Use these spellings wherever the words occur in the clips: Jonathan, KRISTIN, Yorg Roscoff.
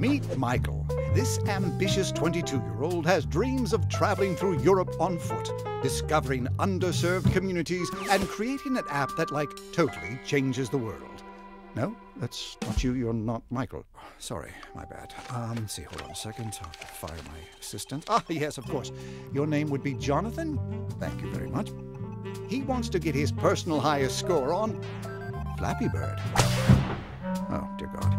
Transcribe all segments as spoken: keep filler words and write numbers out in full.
Meet Michael. This ambitious twenty-two-year-old has dreams of traveling through Europe on foot, discovering underserved communities, and creating an app that, like, totally changes the world. No, that's not you. You're not Michael. Sorry, my bad. Um, let's see, hold on a second. I'll fire my assistant. Ah, yes, of course. Your name would be Jonathan? Thank you very much. He wants to get his personal highest score on Flappy Bird. Oh, dear God.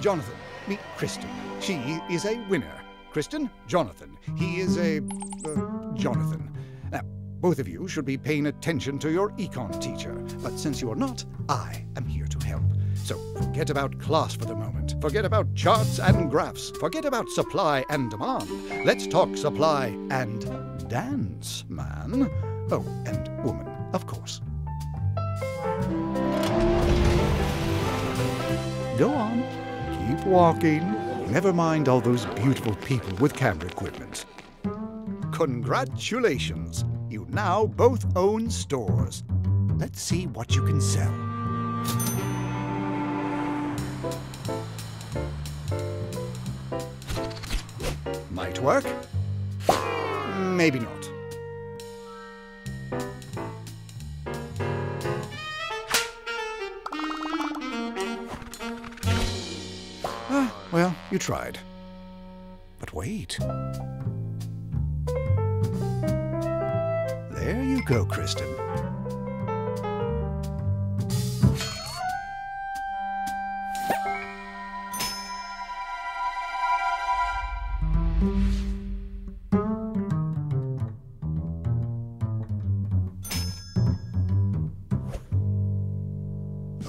Jonathan, meet Kristin. She is a winner. Kristin, Jonathan. He is a... Uh, Jonathan. Now, both of you should be paying attention to your econ teacher, but since you are not, I am here to help. So forget about class for the moment. Forget about charts and graphs. Forget about supply and demand. Let's talk supply and dance, man. Oh, and woman, of course. Go on. Keep walking. Never mind all those beautiful people with camera equipment. Congratulations! You now both own stores. Let's see what you can sell. Might work. Maybe not. Well, you tried. But wait. There you go, Kristin.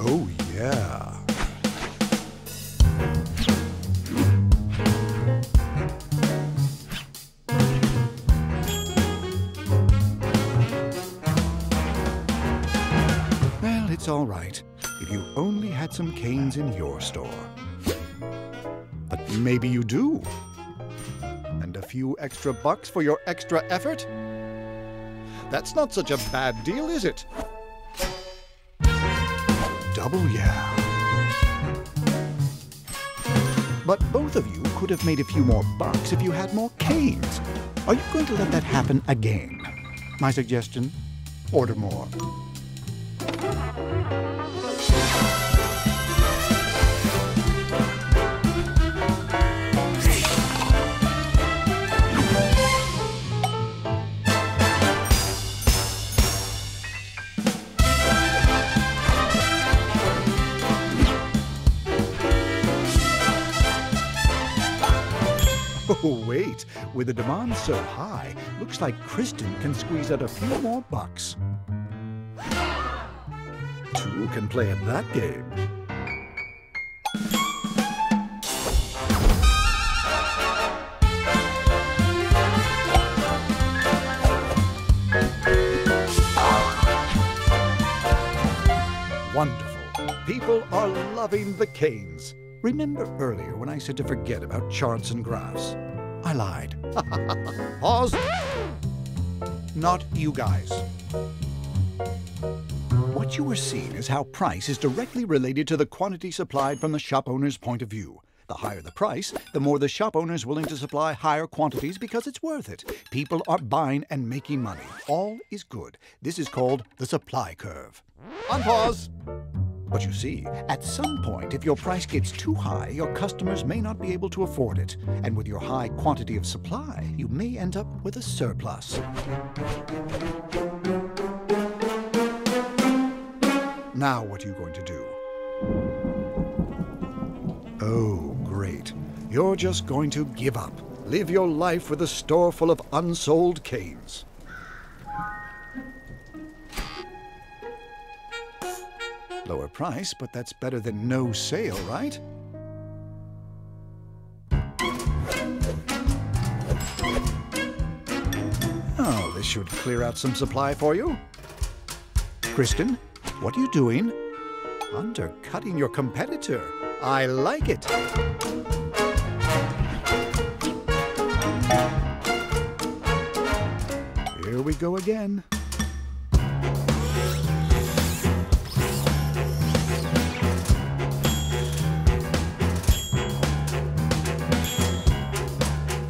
Oh, yeah. It's all right, if you only had some canes in your store. But maybe you do. And a few extra bucks for your extra effort? That's not such a bad deal, is it? Double yeah. But both of you could have made a few more bucks if you had more canes. Are you going to let that happen again? My suggestion? Order more. Oh, wait. With the demand so high, looks like Kristin can squeeze out a few more bucks. Two can play at that game. Wonderful. People are loving the canes. Remember earlier when I said to forget about charts and graphs? I lied. Pause. Not you guys. What you were seeing is how price is directly related to the quantity supplied from the shop owner's point of view. The higher the price, the more the shop owner's willing to supply higher quantities because it's worth it. People are buying and making money. All is good. This is called the supply curve. Unpause. But you see, at some point, if your price gets too high, your customers may not be able to afford it. And with your high quantity of supply, you may end up with a surplus. Now what are you going to do? Oh, great. You're just going to give up. Live your life with a store full of unsold canes. Lower price, but that's better than no sale, right? Oh, this should clear out some supply for you. Kristin, what are you doing? Undercutting your competitor. I like it. Here we go again.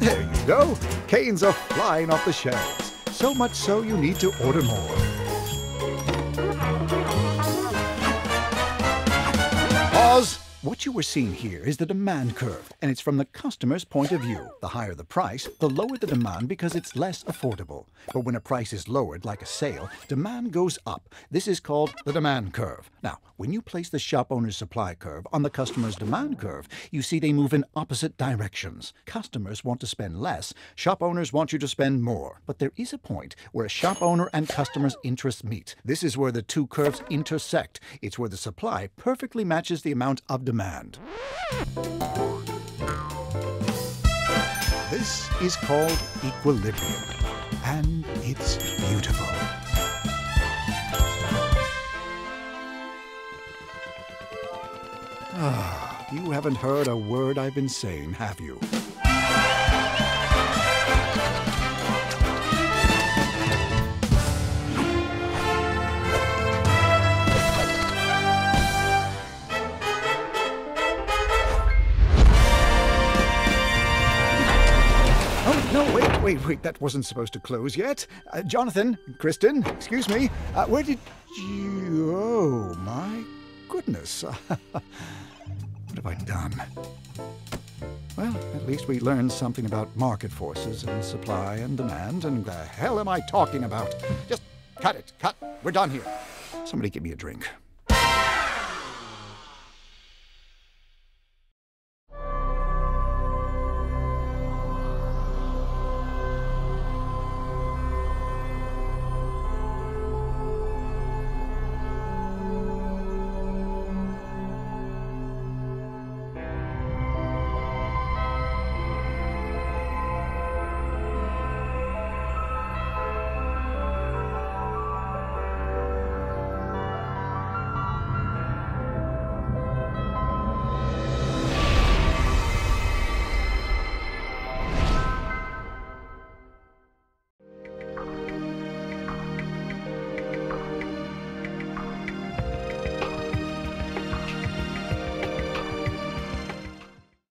There you go. Canes are flying off the shelves. So much so you need to order more. Oz! What you were seeing here is the demand curve, and it's from the customer's point of view. The higher the price, the lower the demand because it's less affordable. But when a price is lowered, like a sale, demand goes up. This is called the demand curve. Now, when you place the shop owner's supply curve on the customer's demand curve, you see they move in opposite directions. Customers want to spend less, shop owners want you to spend more. But there is a point where a shop owner and customer's interests meet. This is where the two curves intersect. It's where the supply perfectly matches the amount of demand. Demand. This is called equilibrium, and it's beautiful. Ah, you haven't heard a word I've been saying, have you? Wait, wait, that wasn't supposed to close yet. Uh, Jonathan, Kristin, excuse me, uh, where did you... Oh, my goodness. What have I done? Well, at least we learned something about market forces and supply and demand, and the hell am I talking about? Just cut it, cut. We're done here. Somebody give me a drink.